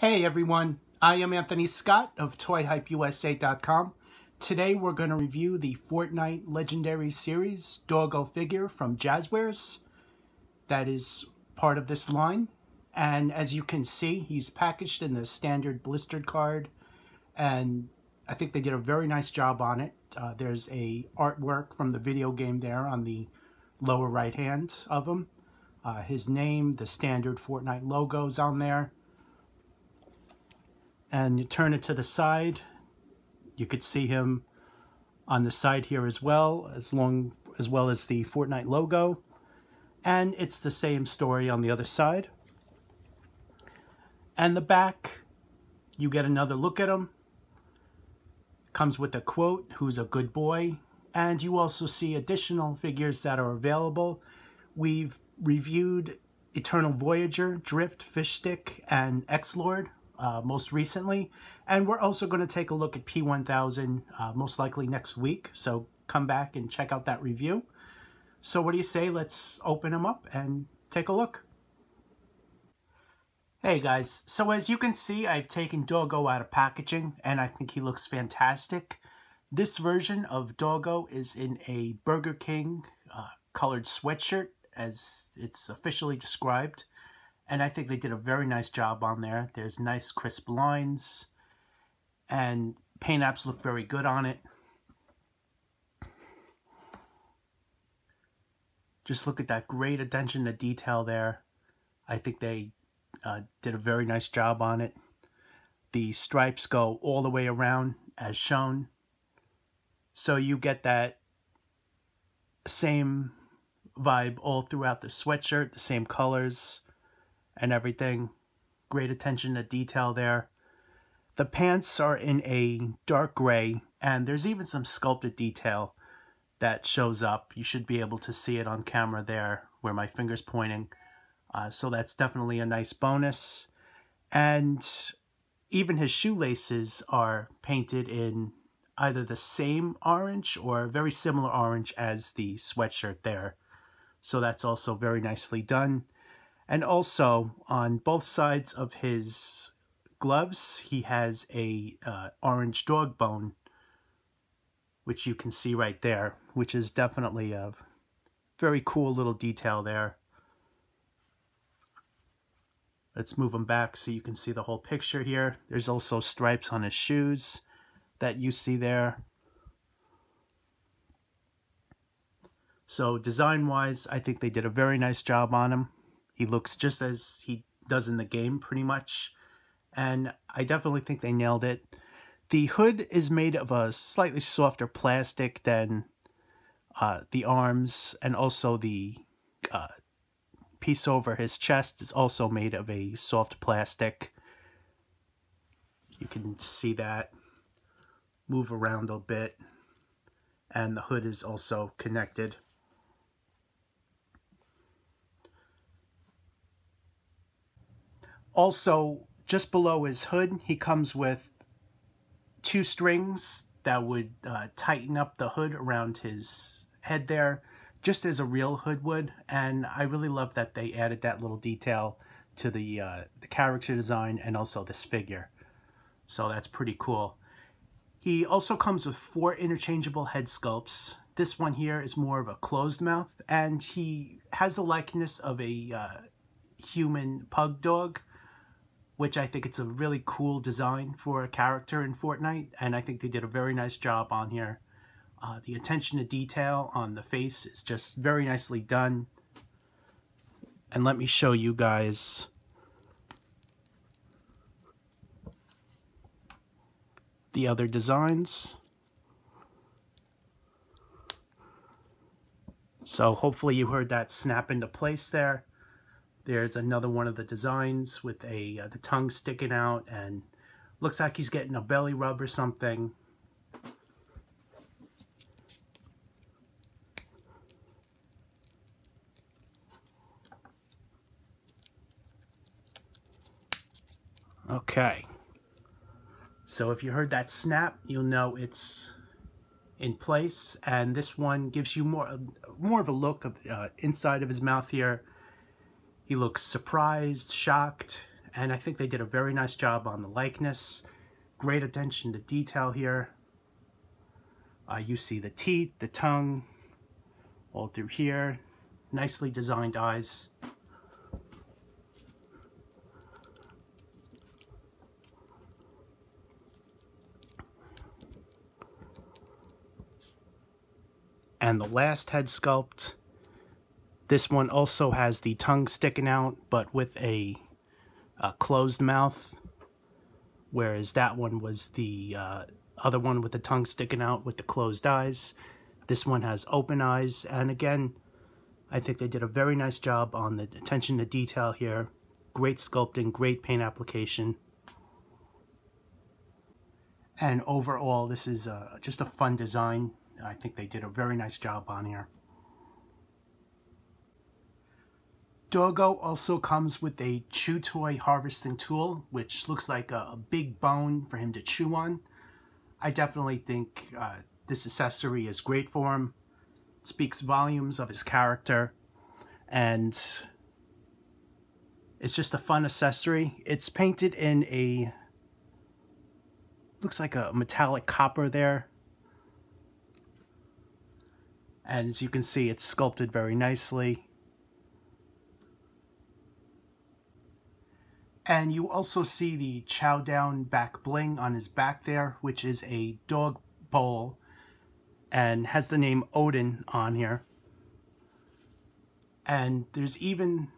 Hey everyone, I am Anthony Scott of ToyHypeUSA.com. Today we're going to review the Fortnite Legendary Series Doggo figure from Jazwares that is part of this line. And as you can see, he's packaged in the standard blistered card, and I think they did a very nice job on it. There's a artwork from the video game there on the lower right hand of him. His name, the standard Fortnite logo's on there. And you turn it to the side, you could see him on the side here as well, as well as the Fortnite logo. And it's the same story on the other side. And the back, you get another look at him. Comes with a quote, "Who's a good boy?" And you also see additional figures that are available. We've reviewed Eternal Voyager, Drift, Fishstick, and X-Lord. Most recently, and we're also going to take a look at P-1000 most likely next week, so come back and check out that review. So what do you say, let's open them up and take a look. Hey guys, so as you can see, I've taken Doggo out of packaging and I think he looks fantastic. This version of Doggo is in a Burger King colored sweatshirt, as it's officially described. And I think they did a very nice job on there. There's nice crisp lines, and paint apps look very good on it. Just look at that great attention to detail there. I think they did a very nice job on it. The stripes go all the way around as shown. So you get that same vibe all throughout the sweatshirt, the same colors and everything. Great attention to detail there. The pants are in a dark gray, and there's even some sculpted detail that shows up. You should be able to see it on camera there where my finger's pointing. So that's definitely a nice bonus. And even his shoelaces are painted in either the same orange or very similar orange as the sweatshirt there. So that's also very nicely done. And also, on both sides of his gloves, he has a orange dog bone, which you can see right there, which is definitely a very cool little detail there. Let's move him back so you can see the whole picture here. There's also stripes on his shoes that you see there. So design-wise, I think they did a very nice job on him. He looks just as he does in the game, pretty much. And I definitely think they nailed it. The hood is made of a slightly softer plastic than the arms. And also the piece over his chest is also made of a soft plastic. You can see that move around a bit. And the hood is also connected. Also, just below his hood, he comes with two strings that would tighten up the hood around his head there, just as a real hood would. And I really love that they added that little detail to the character design and also this figure. So that's pretty cool. He also comes with four interchangeable head sculpts. This one here is more of a closed mouth, and he has the likeness of a human pug dog, which I think it's a really cool design for a character in Fortnite, and I think they did a very nice job on here. The attention to detail on the face is just very nicely done. And let me show you guys. The other designs. So hopefully you heard that snap into place there. There's another one of the designs with a the tongue sticking out, and looks like he's getting a belly rub or something. Okay. So if you heard that snap, you'll know it's in place, and this one gives you more of a look of inside of his mouth here. He looks surprised, shocked, and I think they did a very nice job on the likeness. Great attention to detail here. You see the teeth, the tongue, all through here. Nicely designed eyes. And the last head sculpt, this one also has the tongue sticking out, but with a closed mouth, whereas that one was the other one with the tongue sticking out with the closed eyes. This one has open eyes, and again, I think they did a very nice job on the attention to detail here. Great sculpting, great paint application. And overall, this is just a fun design. I think they did a very nice job on here. Doggo also comes with a chew toy harvesting tool, which looks like a big bone for him to chew on. I definitely think this accessory is great for him. It speaks volumes of his character, and it's just a fun accessory. It's painted in a, looks like a metallic copper there. And as you can see, it's sculpted very nicely. And you also see the Chow Down back bling on his back there, which is a dog bowl and has the name Odin on here. And there's even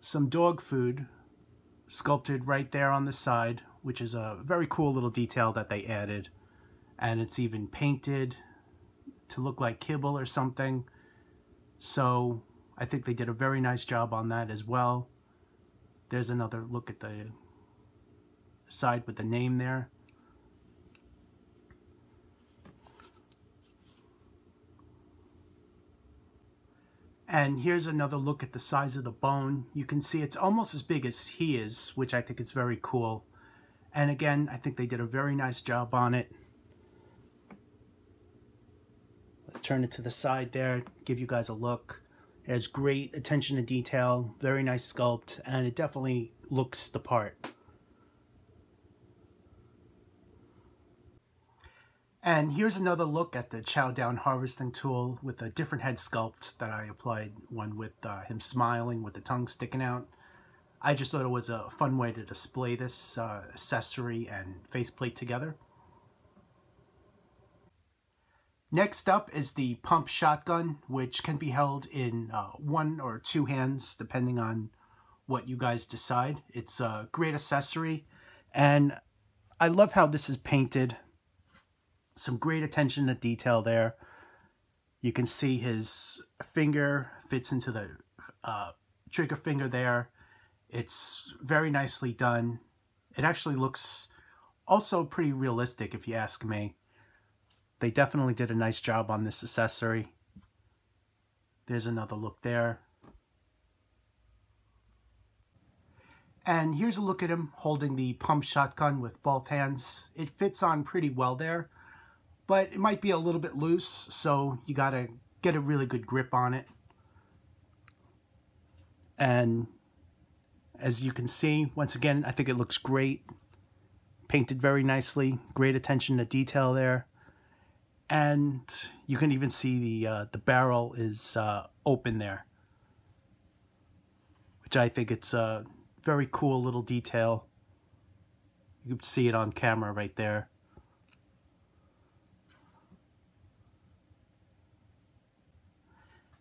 some dog food sculpted right there on the side, which is a very cool little detail that they added. And it's even painted to look like kibble or something, so I think they did a very nice job on that as well. There's another look at the side with the name there. And here's another look at the size of the bone. You can see it's almost as big as he is, which I think is very cool. And again, I think they did a very nice job on it. Let's turn it to the side there, give you guys a look. It has great attention to detail, very nice sculpt, and it definitely looks the part. And here's another look at the Chow Down harvesting tool with a different head sculpt that I applied, one with him smiling with the tongue sticking out. I just thought it was a fun way to display this accessory and faceplate together. Next up is the pump shotgun, which can be held in one or two hands, depending on what you guys decide. It's a great accessory, and I love how this is painted. Some great attention to detail there. You can see his finger fits into the trigger finger there. It's very nicely done. It actually looks also pretty realistic, if you ask me. They definitely did a nice job on this accessory. There's another look there. And here's a look at him holding the pump shotgun with both hands. It fits on pretty well there, but it might be a little bit loose, so you gotta get a really good grip on it. And as you can see, once again, I think it looks great. Painted very nicely, great attention to detail there. And you can even see the barrel is open there, which I think it's a very cool little detail. You can see it on camera right there.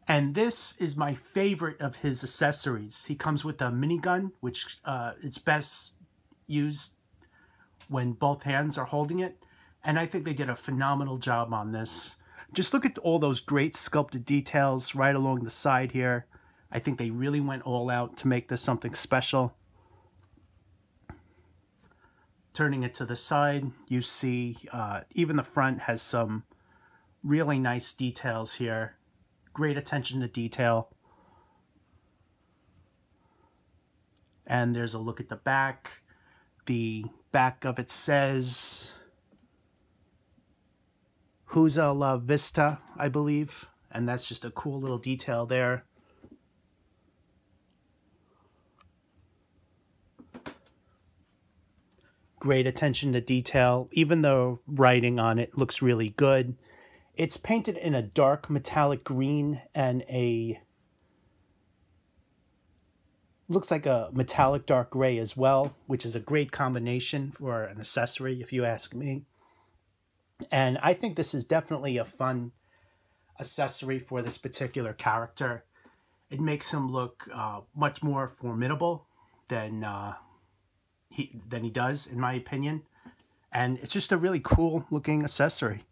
And this is my favorite of his accessories. He comes with a minigun, which it's best used when both hands are holding it. And I think they did a phenomenal job on this. Just look at all those great sculpted details right along the side here. I think they really went all out to make this something special. Turning it to the side, you see even the front has some really nice details here. Great attention to detail. And there's a look at the back. The back of it says Husa La Vista, I believe, and that's just a cool little detail there. great attention to detail. Even though writing on it looks really good, it's painted in a dark metallic green and a looks like a metallic dark gray as well, which is a great combination for an accessory, if you ask me. And I think this is definitely a fun accessory for this particular character. It makes him look much more formidable than he does, in my opinion. And it's just a really cool looking accessory.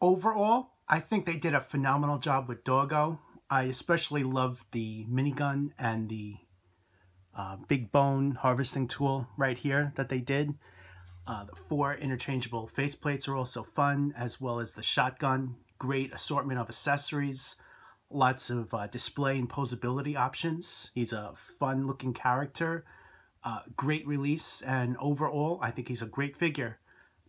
Overall, I think they did a phenomenal job with Doggo. I especially love the minigun and the big bone harvesting tool right here that they did. The four interchangeable faceplates are also fun, as well as the shotgun. Great assortment of accessories. Lots of display and posability options. He's a fun-looking character. Great release, and overall, I think he's a great figure.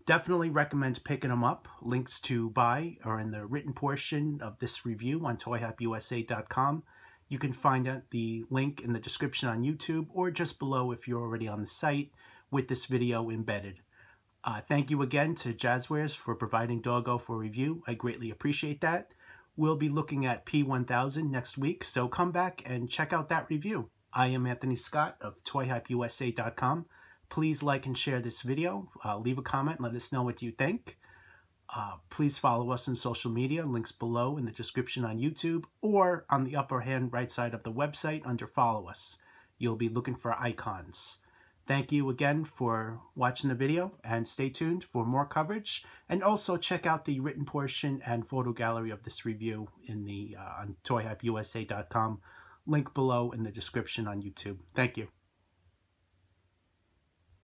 Definitely recommend picking them up. Links to buy are in the written portion of this review on toyhypeusa.com. You can find out the link in the description on YouTube or just below if you're already on the site with this video embedded. Thank you again to Jazwares for providing Doggo for review. I greatly appreciate that. We'll be looking at P-1000 next week, so come back and check out that review. I am Anthony Scott of toyhypeusa.com. Please like and share this video. Leave a comment. Let us know what you think. Please follow us on social media. Links below in the description on YouTube or on the upper hand right side of the website under Follow Us. You'll be looking for icons. Thank you again for watching the video, and stay tuned for more coverage. And also check out the written portion and photo gallery of this review in the on toyhypeusa.com. Link below in the description on YouTube. Thank you.